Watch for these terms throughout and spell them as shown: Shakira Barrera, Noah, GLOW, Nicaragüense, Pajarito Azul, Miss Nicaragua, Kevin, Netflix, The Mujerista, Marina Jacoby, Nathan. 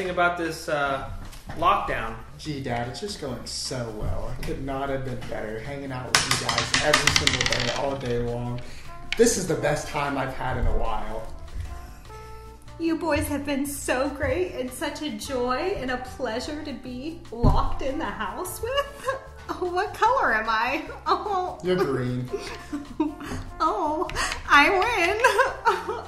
thing about this lockdown. Gee, Dad, it's just going so well. I could not have been better hanging out with you guys every single day, all day long. This is the best time I've had in a while. You boys have been so great and such a joy and a pleasure to be locked in the house with. Oh, what color am I? Oh. You're green. Oh, I win.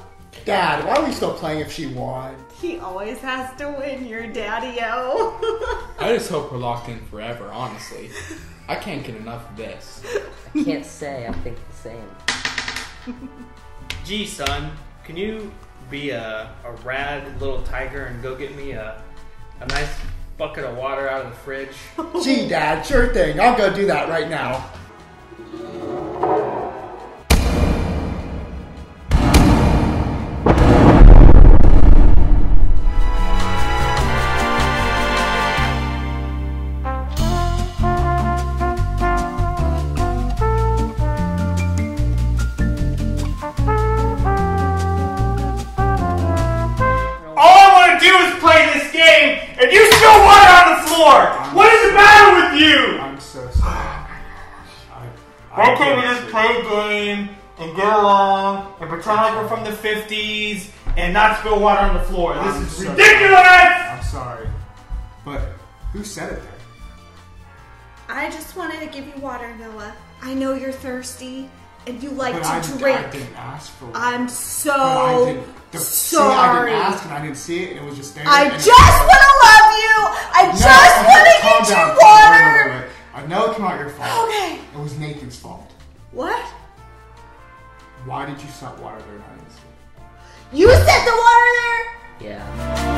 Dad, why are we still playing if she won? He always has to win, your daddy-o. I just hope we're locked in forever, honestly. I can't get enough of this. I can't say I think the same. Gee, son, can you be a rad little tiger and go get me a nice bucket of water out of the fridge? Gee, Dad, sure thing. I'll go do that right now. And not spill water on the floor. This is so ridiculous! I'm sorry. But who said it there? I just wanted to give you water, Noah. I know you're thirsty and you like to drink. I didn't ask for it. I'm so sorry. I didn't ask and I didn't see it and it was just there. I just want to love you! I just want to get you water! Wait. I know it's not your fault. Okay. It was Nathan's fault. What? Why did you stop water there? You set the water there? Yeah.